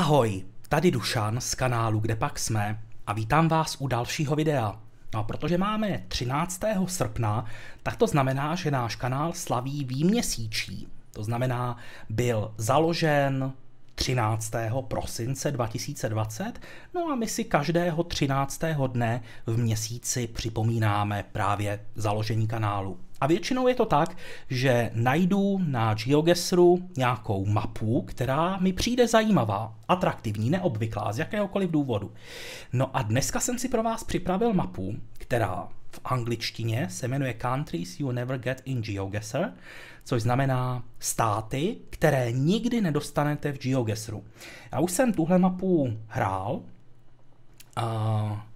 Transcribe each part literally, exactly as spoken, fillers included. Ahoj, tady Dušan z kanálu Kdepak jsme a vítám vás u dalšího videa. No a protože máme třináctého srpna, tak to znamená, že náš kanál slaví výměsíčí. To znamená, byl založen třináctého prosince dva tisíce dvacet, no a my si každého třináctého dne v měsíci připomínáme právě založení kanálu. A většinou je to tak, že najdu na GeoGuessru nějakou mapu, která mi přijde zajímavá, atraktivní, neobvyklá, z jakéhokoliv důvodu. No a dneska jsem si pro vás připravil mapu, která v angličtině se jmenuje Countries you never get in GeoGuessr, což znamená státy, které nikdy nedostanete v GeoGuessru. Já už jsem tuhle mapu hrál a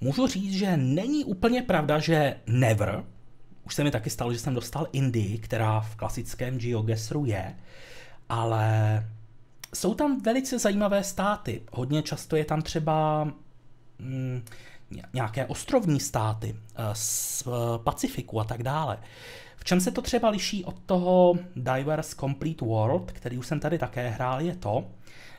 můžu říct, že není úplně pravda, že never. Už se mi taky stalo, že jsem dostal Indii, která v klasickém GeoGuessru je, ale jsou tam velice zajímavé státy. Hodně často je tam třeba mm, nějaké ostrovní státy z Pacifiku a tak dále. V čem se to třeba liší od toho Diverse Complete World, který už jsem tady také hrál, je to,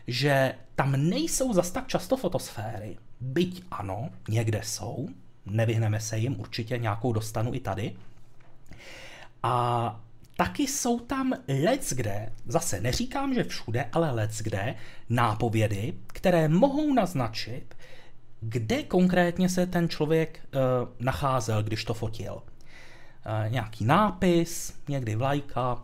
že tam nejsou zas tak často fotosféry. Byť ano, někde jsou, nevyhneme se jim, určitě nějakou dostanu i tady. A taky jsou tam leckde, zase neříkám, že všude, ale leckde, nápovědy, které mohou naznačit, kde konkrétně se ten člověk e, nacházel, když to fotil. E, nějaký nápis, někdy vlajka, e,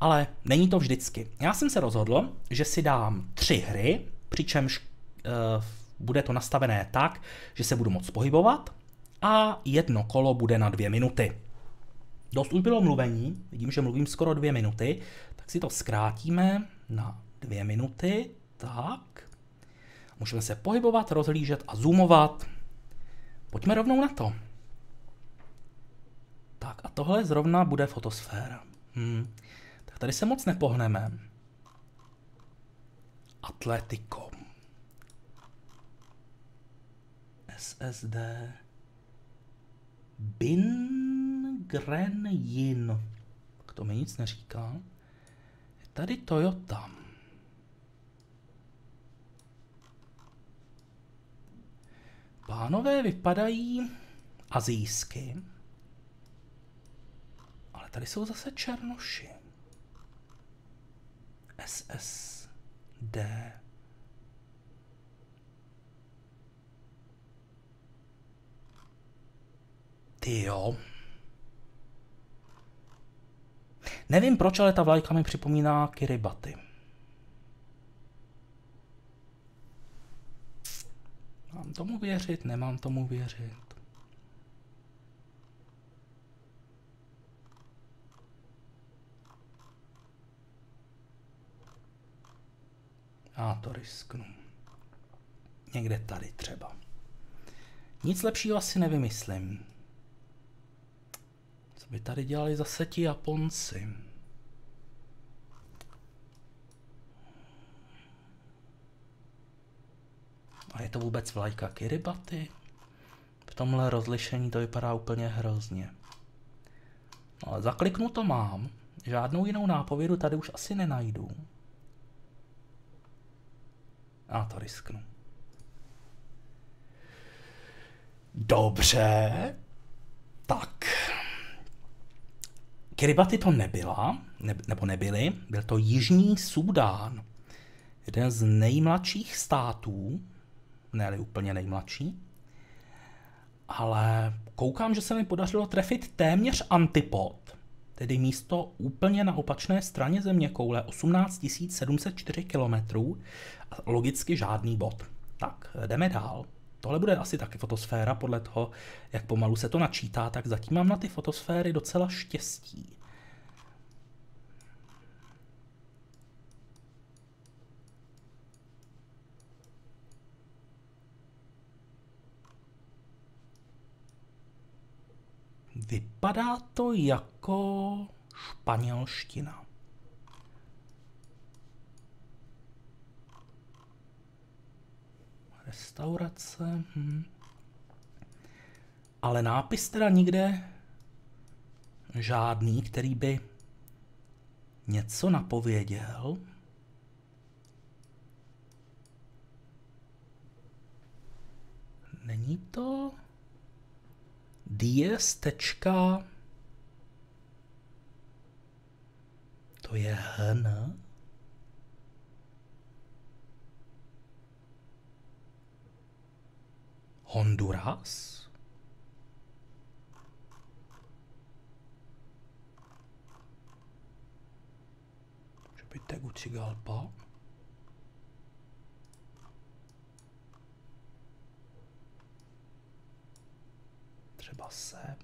ale není to vždycky. Já jsem se rozhodl, že si dám tři hry, přičemž e, bude to nastavené tak, že se budu moc pohybovat a jedno kolo bude na dvě minuty. Dost už bylo mluvení, vidím, že mluvím skoro dvě minuty, tak si to zkrátíme na dvě minuty, tak. Můžeme se pohybovat, rozhlížet a zoomovat. Pojďme rovnou na to. Tak a tohle zrovna bude fotosféra. Hmm. Tak tady se moc nepohneme. Atletico. S S D. Bingrenjin. K tomu nic neříká. Je tady Toyota. Pánové vypadají asijsky, ale tady jsou zase černoši. S S D. Ty jo. Nevím proč, ale ta vlajka mi připomíná Kiribati. Mám tomu věřit, nemám tomu věřit. Já to risknu. Někde tady třeba. Nic lepšího asi nevymyslím. Co by tady dělali zase ti Japonci? A je to vůbec vlajka Kiribati? V tomhle rozlišení to vypadá úplně hrozně. No ale zakliknu to mám. Žádnou jinou nápovědu tady už asi nenajdu. A to risknu. Dobře. Tak. Kiribati to nebyla, ne, nebo nebyly. Byl to Jižní Sudán. Jeden z nejmladších států. Ne-li úplně nejmladší, ale koukám, že se mi podařilo trefit téměř antipod, tedy místo úplně na opačné straně zeměkoule, osmnáct tisíc sedm set čtyři kilometrů a logicky žádný bod. Tak, jdeme dál. Tohle bude asi taky fotosféra, podle toho, jak pomalu se to načítá, tak zatím mám na ty fotosféry docela štěstí. Vypadá to jako španělština. Restaurace. Hm. Ale nápis teda nikde žádný, který by něco napověděl. D S tečka... To je H N. Honduras. Že by Tegucigalpa. Třeba se.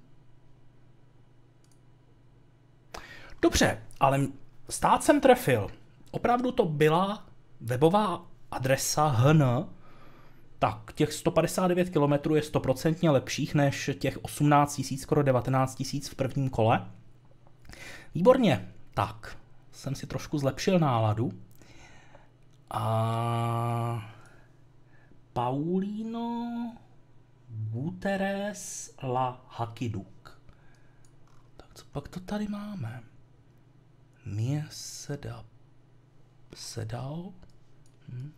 Dobře, ale stát jsem trefil. Opravdu to byla webová adresa H N. Tak těch sto padesát devět kilometrů je stoprocentně lepších než těch osmnáct tisíc, skoro devatenáct tisíc v prvním kole. Výborně, tak jsem si trošku zlepšil náladu. A Paulino Guterres la Hakiduk. Tak co pak to tady máme? Mně sedal. Sedal? Hm.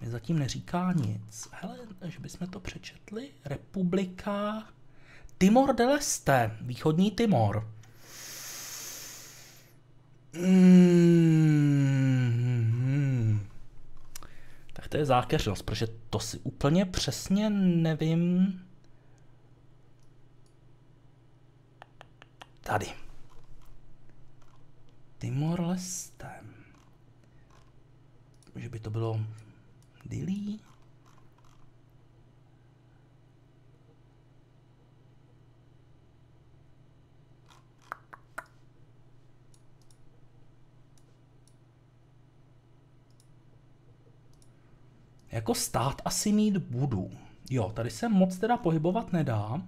Mě zatím neříká nic. Hele, že bychom to přečetli. Republika Timor-Leste, východní Timor. Mm-hmm. Tak to je zákeřnost, protože to si úplně přesně nevím. Tady. Timor-Leste. Že by to bylo... Dili. Jako stát asi mít budu. Jo, tady se moc teda pohybovat nedá.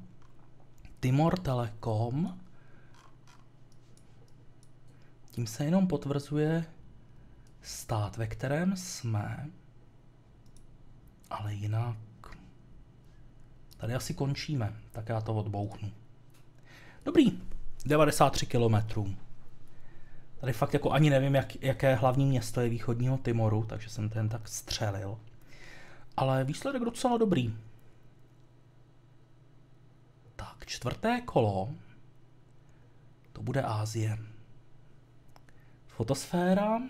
Timor Telekom. Tím se jenom potvrzuje stát, ve kterém jsme. Ale jinak... Tady asi končíme, tak já to odbouchnu. Dobrý, devadesát tři kilometrů. Tady fakt jako ani nevím, jak, jaké hlavní město je východního Timoru, takže jsem ten tak střelil. Ale výsledek docela dobrý. Tak, čtvrté kolo. To bude Asie. Fotosféra.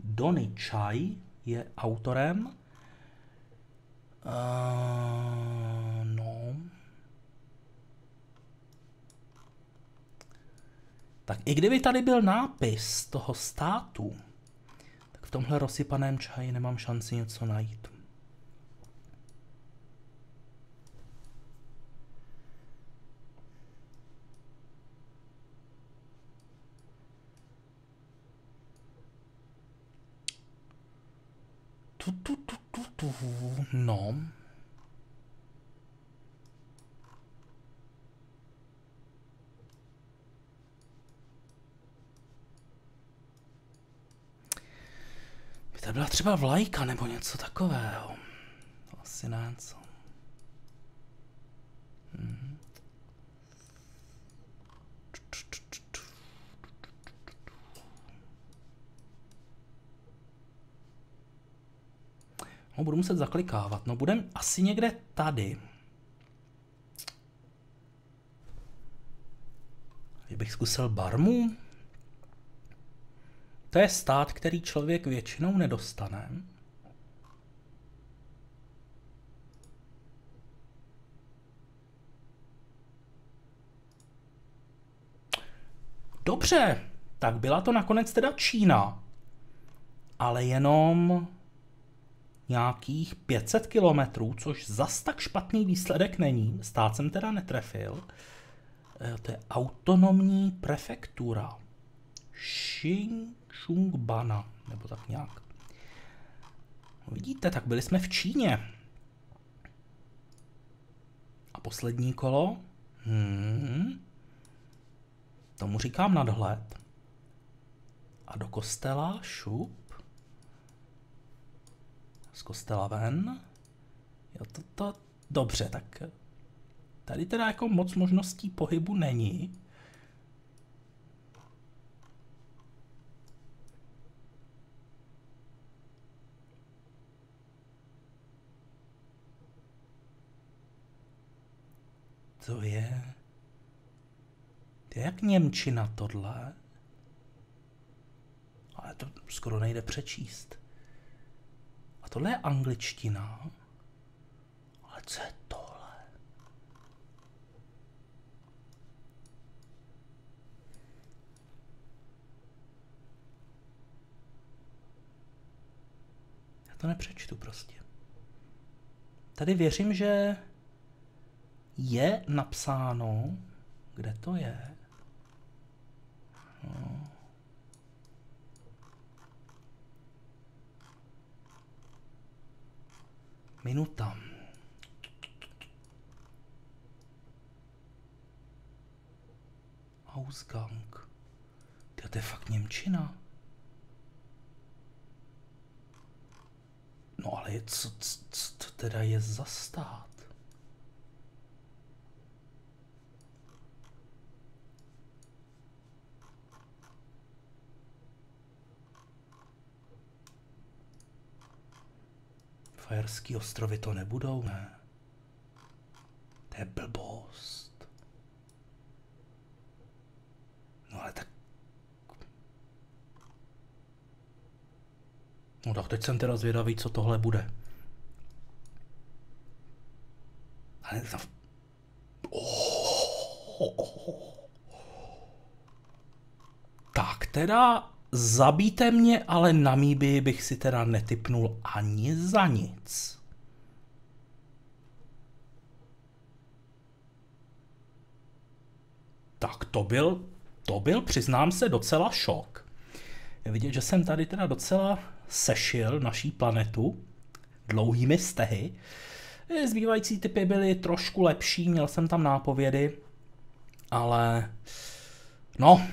Donny Chai je autorem. Uh, no. Tak i kdyby tady byl nápis toho státu, tak v tomhle rozsypaném čaji nemám šanci něco najít. Tu, tu, tu. No. By to byla třeba vlajka nebo něco takového. Asi něco. Mhm. No, budu muset zaklikávat. No, budem asi někde tady. Kdybych zkusil Barmu. To je stát, který člověk většinou nedostane. Dobře, tak byla to nakonec teda Čína. Ale jenom... nějakých pět set kilometrů, což zas tak špatný výsledek není. Stát jsem teda netrefil. To je autonomní prefektura. Xinjiang, nebo tak nějak. Vidíte, tak byli jsme v Číně. A poslední kolo? Hmm. Tomu říkám nadhled. A do kostela šup. Z kostela ven. Jo, to, to, dobře, tak tady teda jako moc možností pohybu není. to je? To je jak němčina tohle? Ale to skoro nejde přečíst. A tohle je angličtina. Ale co je tohle? Já to nepřečtu prostě. Tady věřím, že je napsáno, kde to je. No. Minuta. Ausgang. Tyjo, to je fakt němčina. No ale co, co, co teda je za stát? Fajerský ostrovy to nebudou, ne? To je blbost. No ale tak... No tak teď jsem teda zvědavý, co tohle bude. Ale... Tak teda... Zabijte mě, ale Namíbii bych si teda netipnul ani za nic. Tak to byl, to byl, přiznám se, docela šok. Je vidět, že jsem tady teda docela sešil naší planetu dlouhými stehy. Zbývající typy byly trošku lepší, měl jsem tam nápovědy, ale no...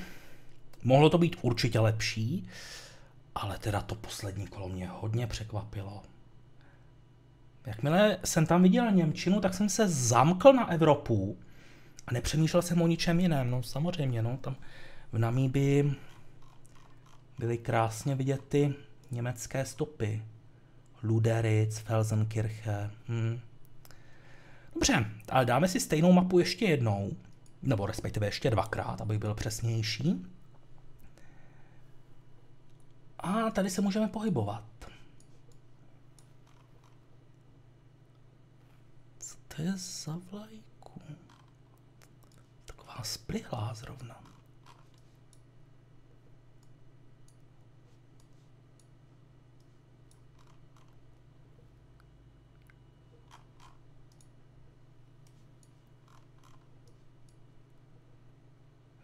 Mohlo to být určitě lepší, ale teda to poslední kolo mě hodně překvapilo. Jakmile jsem tam viděl němčinu, tak jsem se zamkl na Evropu a nepřemýšlel jsem o ničem jiném. No samozřejmě, no, tam v Namíbii byly krásně vidět ty německé stopy. Lüderitz, Felsenkirche. Hmm. Dobře, ale dáme si stejnou mapu ještě jednou, nebo respektive ještě dvakrát, abych byl přesnější. A tady se můžeme pohybovat. Co to je za vlajku? Taková splihlá zrovna.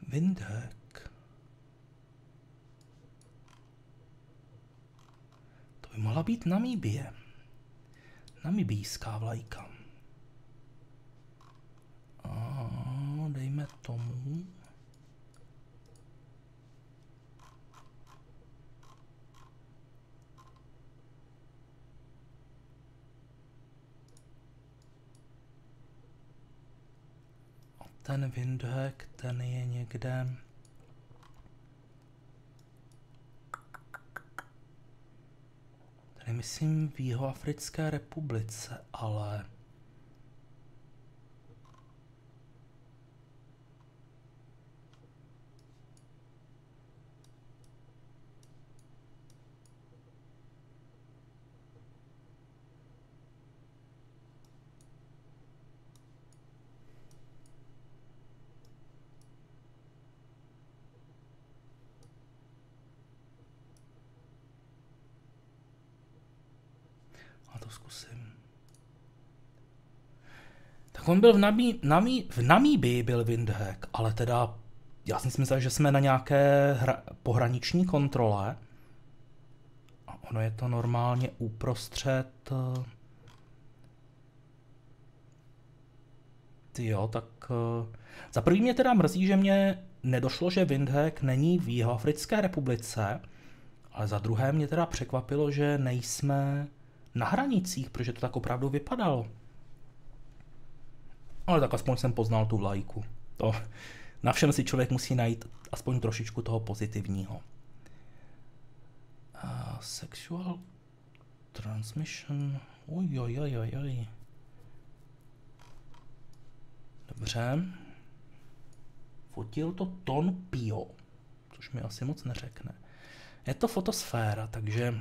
Windhoek. Mohla být Namíbie. Namibijská vlajka. A dejme tomu. A ten Windhoek, ten je někde... Myslím v Jihoafrické republice, ale... Zkusím. Tak on byl v, Namí, Namí, v Namíbii byl Windhoek, ale teda já jsem si myslel, že jsme na nějaké hra, pohraniční kontrole a ono je to normálně uprostřed. Tyjo, tak za první mě teda mrzí, že mě nedošlo, že Windhoek není v Jihoafrické republice, ale za druhé mě teda překvapilo, že nejsme na hranicích, protože to tak opravdu vypadalo. Ale tak aspoň jsem poznal tu vlajku. To, na všem si člověk musí najít aspoň trošičku toho pozitivního. Uh, sexual transmission. Ojojojojoj. Dobře. Fotil to Ton Pio, což mi asi moc neřekne. Je to fotosféra, takže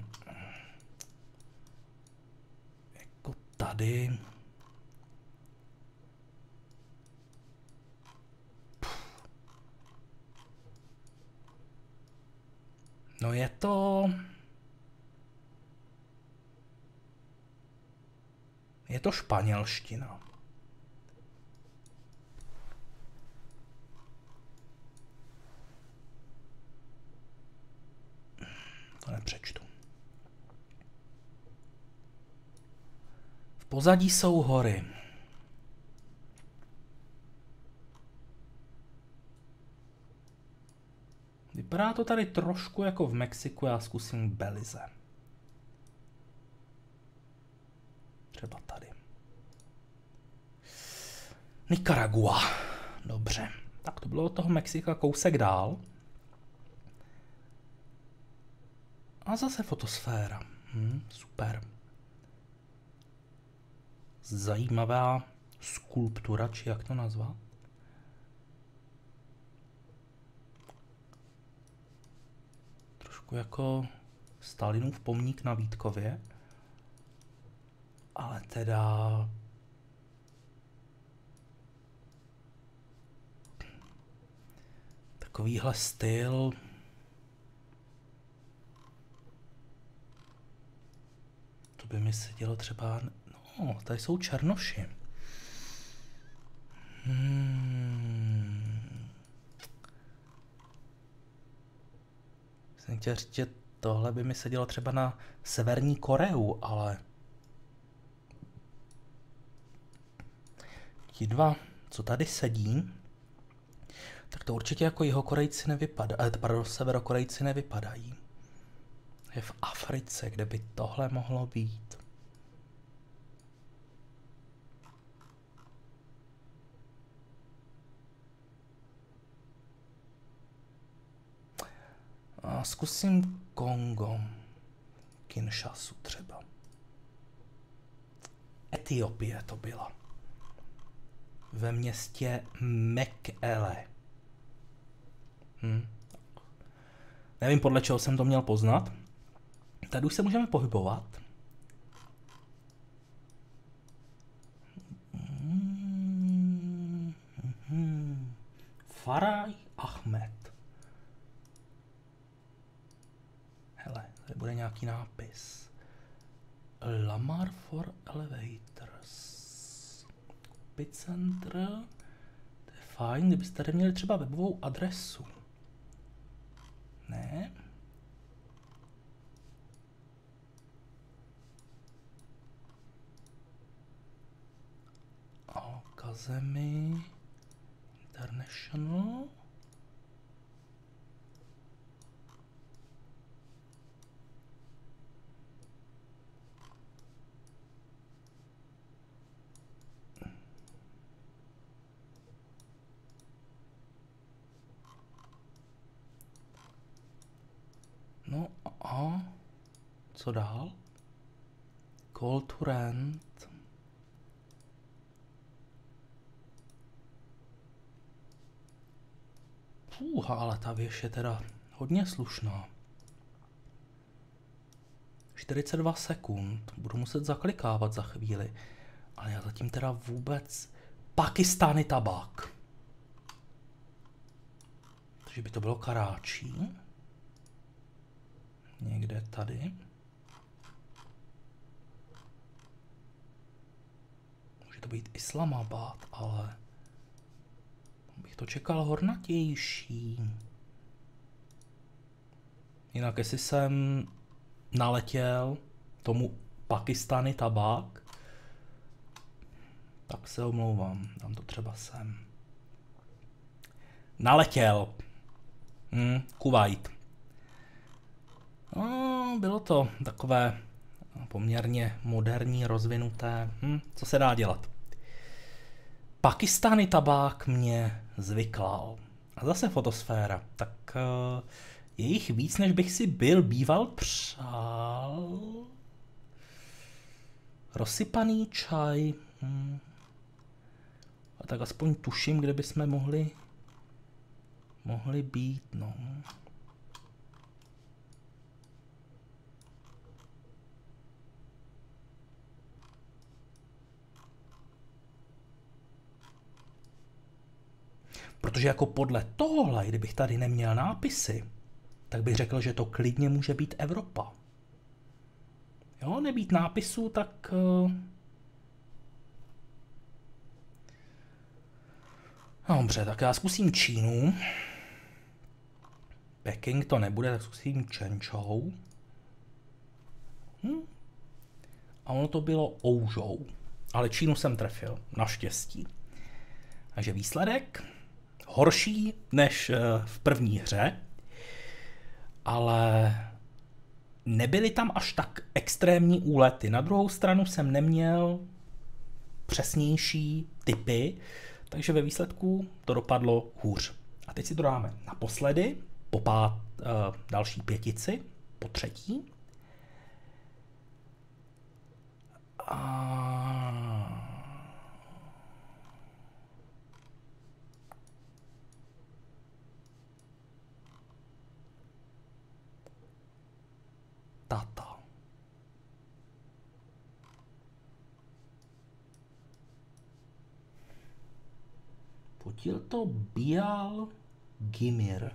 jako tady. No je to... Je to španělština. To nepřečtu. V pozadí jsou hory. Vypadá to tady trošku jako v Mexiku, já zkusím Belize. Třeba tady. Nicaragua. Dobře. Tak to bylo od toho Mexika kousek dál. A zase fotosféra. Hm, super. Zajímavá skulptura, či jak to nazvat? Trošku jako Stalinův pomník na Vítkově. Ale teda... Takovýhle styl... To by mi sedělo třeba... No, tady jsou černoši. Hmm. Jsem chtěl říct, že tohle by mi sedělo třeba na Severní Koreu, ale... Ti dva, co tady sedí, tak to určitě jako jihokorejci nevypadají, pardon, severokorejci nevypadají. Je v Africe, kde by tohle mohlo být. A zkusím Kongo, Kinshasu třeba. Etiopie to byla. Ve městě Mekele. Hm. Nevím, podle čeho jsem to měl poznat. Tady už se můžeme pohybovat. Mm, mm, Faraj Ahmed. Hele, tady bude nějaký nápis. Lamar for Elevators. Centr. To je fajn, kdybyste tady měli třeba webovou adresu. Ne? Alkazemi International. No a co dál? Call to rent. Půha, ale ta věž je teda hodně slušná. čtyřicet dva sekund. Budu muset zaklikávat za chvíli. Ale já zatím teda vůbec... Pakistány tabák. Takže by to bylo Karáčí. Někde tady. Může to být Islamabad, ale bych to čekal hornatější. Jinak, jestli jsem naletěl tomu Pakistány tabák, tak se omlouvám, tam to třeba sem. Naletěl. Hm, Kuwait. No, bylo to takové poměrně moderní, rozvinuté, hm, co se dá dělat. Pakistány tabák mě zvyklal. A zase fotosféra. Tak uh, je jich víc, než bych si byl býval přál. Rozsypaný čaj. Hm. tak aspoň tuším, kde bychom mohli mohli být, no. Protože jako podle tohohle, kdybych tady neměl nápisy, tak bych řekl, že to klidně může být Evropa. Jo, nebýt nápisů, tak... No, dobře, tak já zkusím Čínu. Peking to nebude, tak zkusím Čenčou. Hm? A ono to bylo Oužou. Ale Čínu jsem trefil, naštěstí. Takže výsledek horší než v první hře, ale nebyly tam až tak extrémní úlety. Na druhou stranu jsem neměl přesnější typy, takže ve výsledku to dopadlo hůř. A teď si to dáme naposledy, po pát, další pětici, po třetí. A... Tata. Potil to Bial Gimir.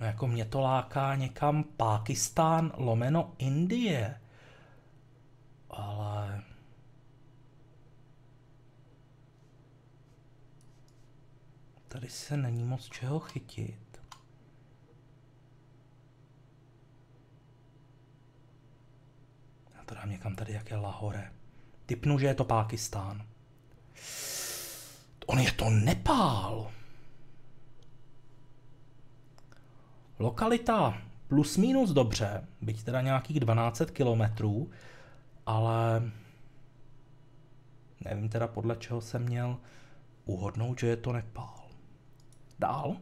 No jako mě to láká někam Pákistán lomeno Indie. Ale... Tady se není moc čeho chytit. Já to dám někam tady, jak je Lahore. Tipnu, že je to Pákistán. On je to Nepál. Lokalita plus minus dobře, byť teda nějakých dvanáct set kilometrů, ale nevím teda podle čeho jsem měl uhodnout, že je to Nepál. Dál.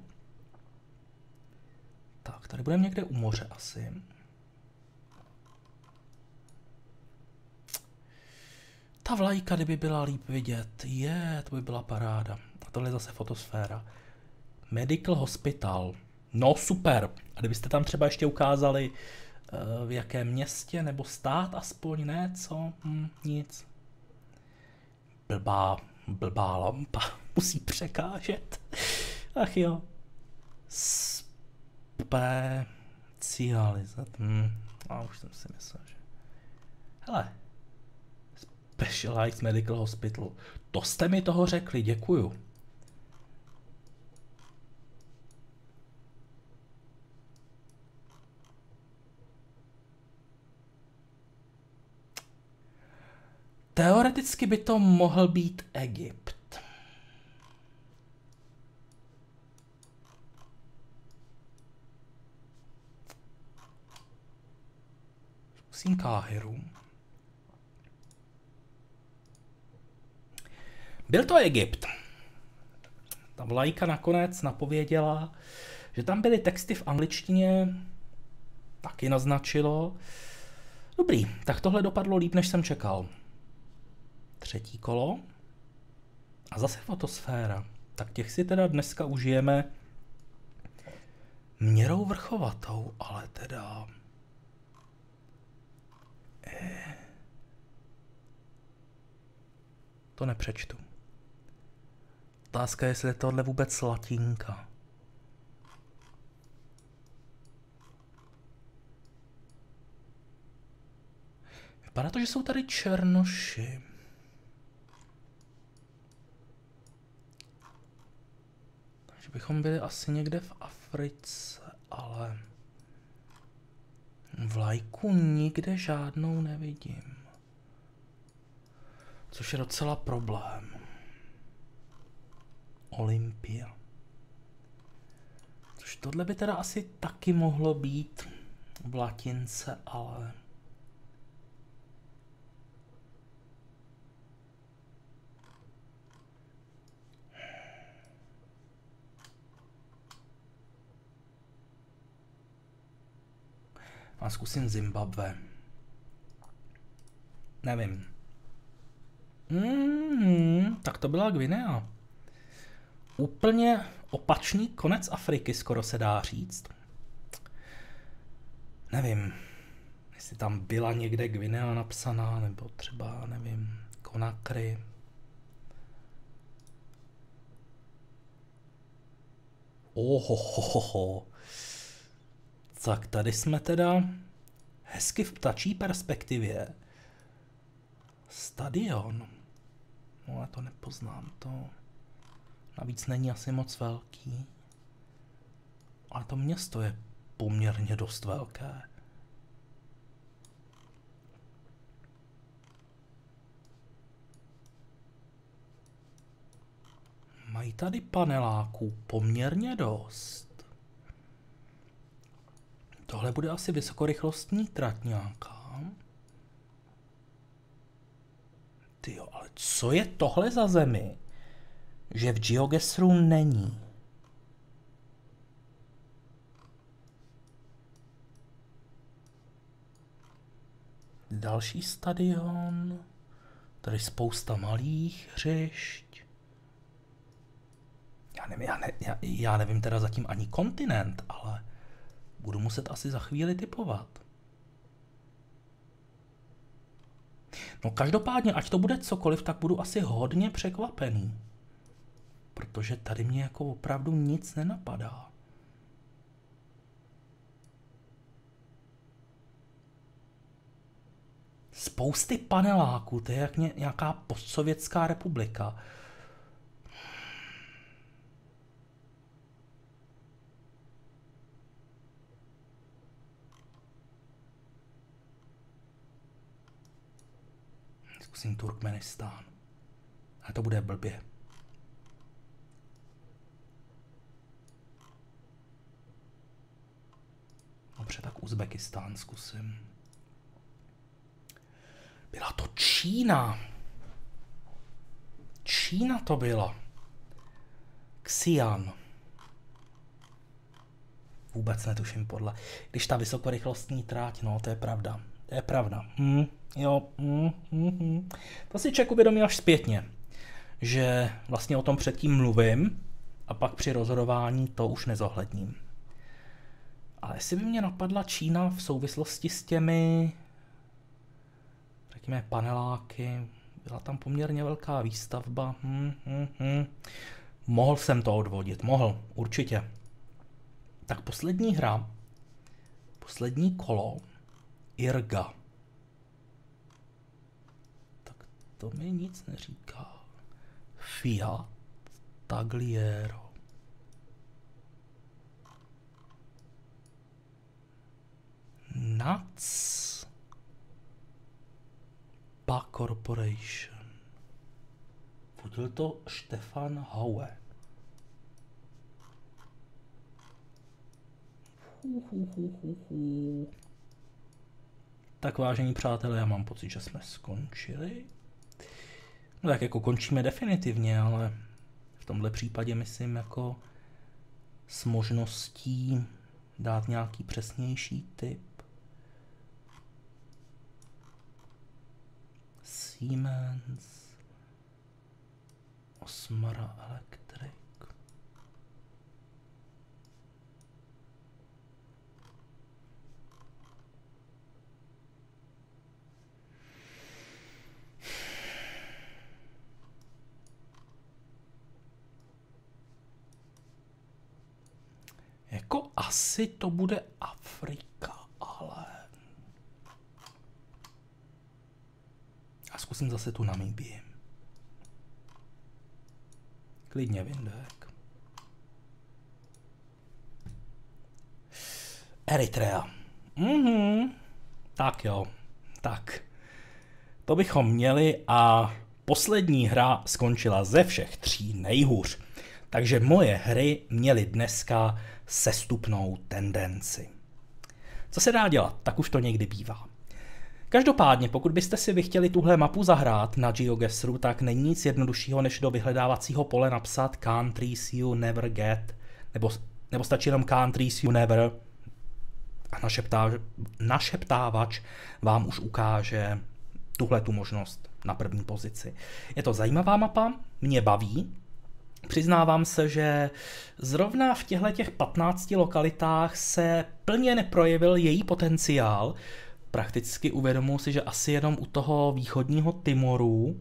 Tak, tady budeme někde u moře asi. Ta vlajka, kdyby byla líp vidět, je, to by byla paráda. A tohle je zase fotosféra. Medical Hospital. No super. A kdybyste tam třeba ještě ukázali, v jakém městě, nebo stát aspoň, ne, co? Hm, nic. Blbá, blbá lampa. Musí překážet. Ach jo. Specialized. Hm. A už jsem si myslel, že... Hele. Specialized Medical Hospital. To jste mi toho řekli, děkuju. Teoreticky by to mohl být Egypt. Káhyru. Byl to Egypt. Ta vlajka nakonec napověděla, že tam byly texty v angličtině, taky naznačilo. Dobrý, tak tohle dopadlo líp, než jsem čekal. Třetí kolo. A zase fotosféra. Tak těch si teda dneska užijeme měrou vrchovatou, ale teda... To nepřečtu. Otázka je, jestli je tohle vůbec latinka. Vypadá to, že jsou tady černoši. Takže bychom byli asi někde v Africe, ale... Vlajku nikde žádnou nevidím. Což je docela problém. Olympia. Což tohle by teda asi taky mohlo být v latince, ale... A zkusím Zimbabwe. Nevím. Mm, tak to byla Gvinea. Úplně opačný konec Afriky, skoro se dá říct. Nevím, jestli tam byla někde Gvinea napsaná, nebo třeba, nevím, Konakry. Ohohoho. Tak tady jsme teda hezky v ptačí perspektivě. Stadion. No, ale to nepoznám, to navíc není asi moc velký. Ale to město je poměrně dost velké. Mají tady paneláků poměrně dost. Tohle bude asi vysokorychlostní trať nějaká. Tyjo, ale co je tohle za zemi, že v GeoGuessru není? Další stadion. Tady spousta malých hřišť. Já nevím, já, ne, já, já nevím teda zatím ani kontinent, ale budu muset asi za chvíli typovat. No každopádně, ať to bude cokoliv, tak budu asi hodně překvapený. Protože tady mě jako opravdu nic nenapadá. Spousty paneláků, to je jak nějaká postsovětská republika. Zkusím Turkmenistán. A to bude blbě. Dobře, tak Uzbekistán zkusím. Byla to Čína. Čína to byla. Xi'an. Vůbec netuším podle. Když ta vysokorychlostní tráť, no to je pravda. To je pravda. Hm, jo, hm, hm, hm. To si člověk uvědomí až zpětně, že vlastně o tom předtím mluvím a pak při rozhodování to už nezohledním. Ale jestli by mě napadla Čína v souvislosti s těmi... Řekněme paneláky, byla tam poměrně velká výstavba. Hm, hm, hm. Mohl jsem to odvodit, mohl, určitě. Tak poslední hra, poslední kolo, Irga. Tak to mi nic neříká. Fiat Tagliero. Nuts. Corporation. Vodil to Stefan Haue. Tak vážení přátelé, já mám pocit, že jsme skončili. No tak jako končíme definitivně, ale v tomhle případě myslím jako s možností dát nějaký přesnější tip. Siemens, Osmara Electric. Jako asi to bude Afrika, ale... A zkusím zase tu Namibii. Klidně Windhoek. Eritrea. Mm-hmm. Tak jo. Tak. To bychom měli a poslední hra skončila ze všech tří nejhůř. Takže moje hry měly dneska sestupnou tendenci. Co se dá dělat? Tak už to někdy bývá. Každopádně, pokud byste si vy chtěli tuhle mapu zahrát na GeoGuessru, tak není nic jednoduššího, než do vyhledávacího pole napsat countries you never get, nebo, nebo stačí jenom countries you never a našeptávač, našeptávač vám už ukáže tuhle tu možnost na první pozici. Je to zajímavá mapa, mě baví. Přiznávám se, že zrovna v těchto těch patnácti lokalitách se plně neprojevil její potenciál. Prakticky uvědomuji si, že asi jenom u toho východního Timoru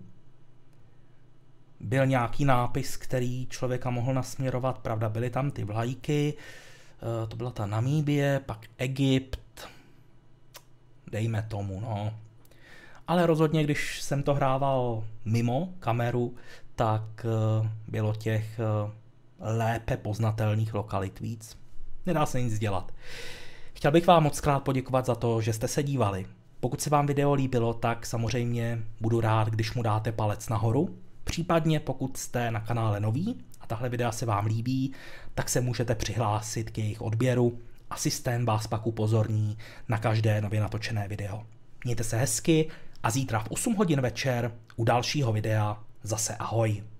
byl nějaký nápis, který člověka mohl nasměrovat. Pravda, byly tam ty vlajky, to byla ta Namíbie, pak Egypt, dejme tomu, no. Ale rozhodně, když jsem to hrával mimo kameru, tak bylo těch lépe poznatelných lokalit víc. Nedá se nic dělat. Chtěl bych vám moc krát poděkovat za to, že jste se dívali. Pokud se vám video líbilo, tak samozřejmě budu rád, když mu dáte palec nahoru. Případně pokud jste na kanále noví a tahle videa se vám líbí, tak se můžete přihlásit k jejich odběru a systém vás pak upozorní na každé nově natočené video. Mějte se hezky a zítra v osm hodin večer u dalšího videa zase ahoj.